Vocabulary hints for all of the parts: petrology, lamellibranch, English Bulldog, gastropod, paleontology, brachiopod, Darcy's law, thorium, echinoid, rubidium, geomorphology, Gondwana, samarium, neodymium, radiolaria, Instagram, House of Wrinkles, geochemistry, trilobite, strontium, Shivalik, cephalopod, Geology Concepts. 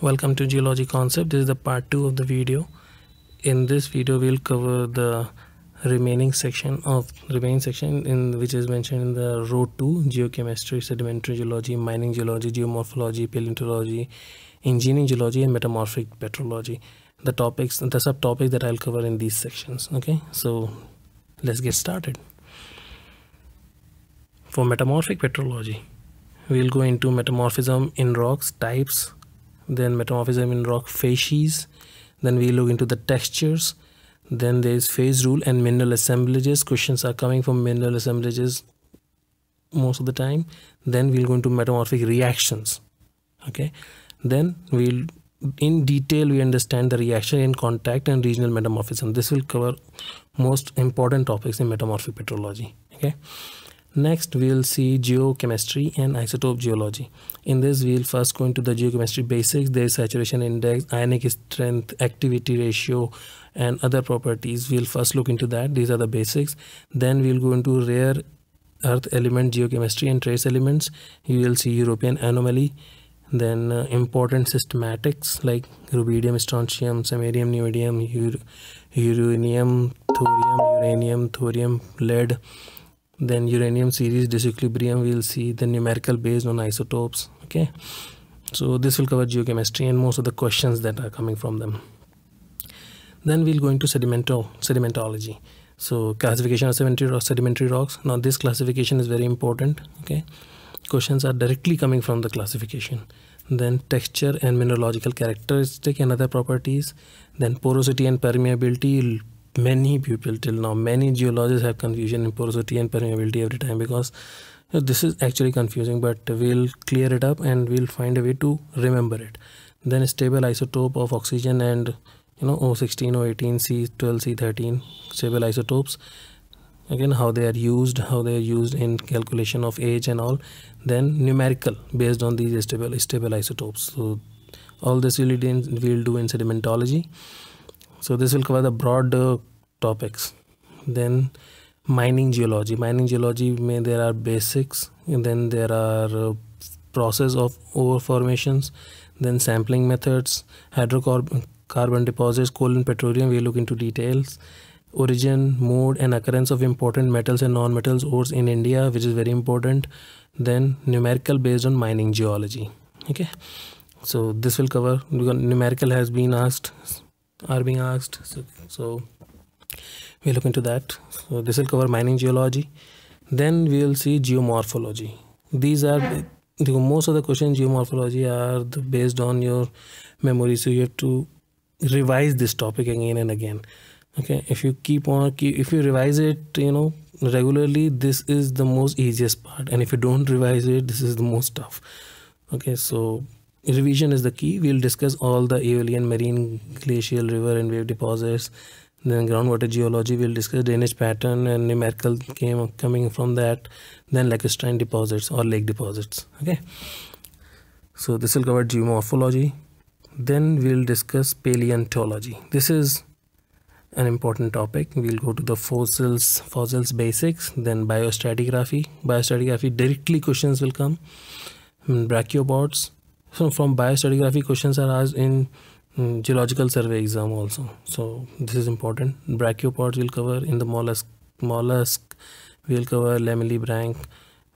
Welcome to Geology Concept. This is the part 2 of the video. In this video we'll cover the remaining section in which is mentioned in the row 2: geochemistry, sedimentary geology, mining geology, geomorphology, paleontology, engineering geology and metamorphic petrology. The subtopics that I'll cover in these sections. Okay, so let's get started. For metamorphic petrology, we'll go into metamorphism in rocks, types, then metamorphism in rock facies, then we look into the textures, then there is phase rule and mineral assemblages. Questions are coming from mineral assemblages most of the time. Then we'll go into metamorphic reactions. Okay, then we'll in detail we understand the reaction in contact and regional metamorphism. This will cover most important topics in metamorphic petrology. Okay, next we'll see geochemistry and isotope geology. In this we'll first go into the geochemistry basics. There is saturation index, ionic strength, activity ratio and other properties. We'll first look into that. These are the basics. Then we'll go into rare earth element geochemistry and trace elements. You will see European anomaly, then important systematics like rubidium, strontium, samarium, neodymium, uranium, thorium, lead, then uranium series disequilibrium. We'll see the numerical based on isotopes. Okay, so this will cover geochemistry and most of the questions that are coming from them. Then we'll go into sedimentology, so classification of sedimentary rocks. Now this classification is very important. Okay, questions are directly coming from the classification. Then texture and mineralogical characteristic and other properties, then porosity and permeability. Many people till now, many geologists have confusion in porosity and permeability every time, because this is actually confusing, but we'll clear it up and we'll find a way to remember it. Then stable isotope of oxygen and O16, O18, C12, C13, stable isotopes. Again, how they are used, in calculation of age and all. Then numerical based on these stable isotopes. So all this we'll do in sedimentology. So this will cover the broad topics. Then mining geology. May there are basics, and then there are process of ore formations, then sampling methods, hydrocarbon deposits, coal and petroleum. We look into details. Origin, mode and occurrence of important metals and non-metals ores in India, which is very important. Then numerical based on mining geology. Okay, so this will cover, because numerical has been asked, so we look into that. So this will cover mining geology. Then we will see geomorphology. These are most of the questions. Geomorphology are based on your memory, so you have to revise this topic again and again. Okay, if you revise it regularly, this is the most easiest part, and if you don't revise it, this is the most tough. Okay, so revision is the key. We'll discuss all the aeolian, marine, glacial, river and wave deposits. Then groundwater geology, we'll discuss drainage pattern and numerical coming from that. Then lacustrine deposits or lake deposits. Okay, so this will cover geomorphology. Then we'll discuss paleontology. This is an important topic. We'll go to the fossils basics, then biostratigraphy. Directly questions will come. Brachiopods. So from biostratigraphy, questions are asked in geological survey exam also, so this is important. Brachiopods will cover in the mollusk. We'll cover lamellibranch,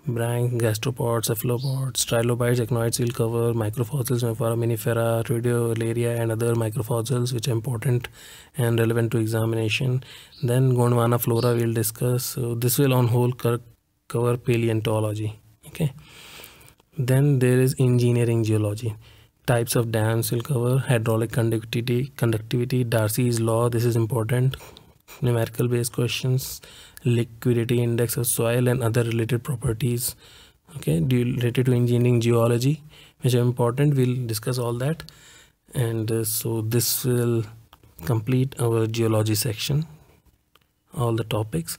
gastropods, cephalopods, trilobites, echinoids. We'll cover microfossils, mammifera, radiolaria and other microfossils which are important and relevant to examination. Then Gondwana flora we'll discuss. So this will on whole cover paleontology. Okay, then there is engineering geology. Types of dams will cover, hydraulic conductivity, Darcy's law. This is important. Numerical based questions, liquidity index of soil and other related properties. Okay, related to engineering geology, which are important. We'll discuss all that. And so this will complete our geology section, all the topics.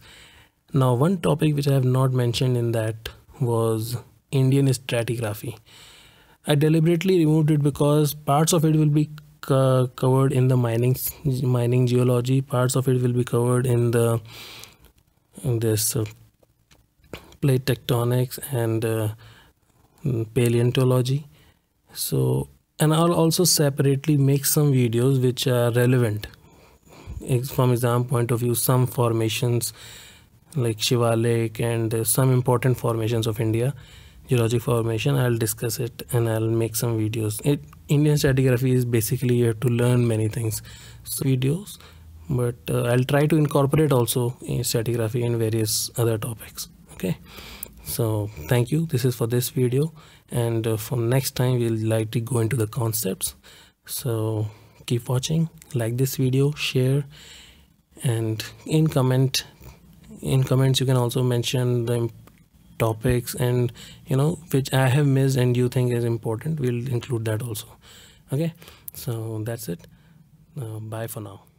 Now one topic which I have not mentioned in that was Indian stratigraphy. I deliberately removed it because parts of it will be covered in the mining geology. Parts of it will be covered in the plate tectonics and paleontology. So and I'll also separately make some videos which are relevant from exam point of view, some formations like Shivalik and some important formations of India, geologic formation. I'll discuss it and I'll make some videos. Indian stratigraphy is basically you have to learn many things, so videos, but I'll try to incorporate also in stratigraphy and various other topics. Okay, so thank you. This is for this video, and for next time we'll likely go into the concepts. So keep watching, like this video, share, and in comments you can also mention the topics and which I have missed and you think is important. We'll include that also. Okay, so that's it. Bye for now.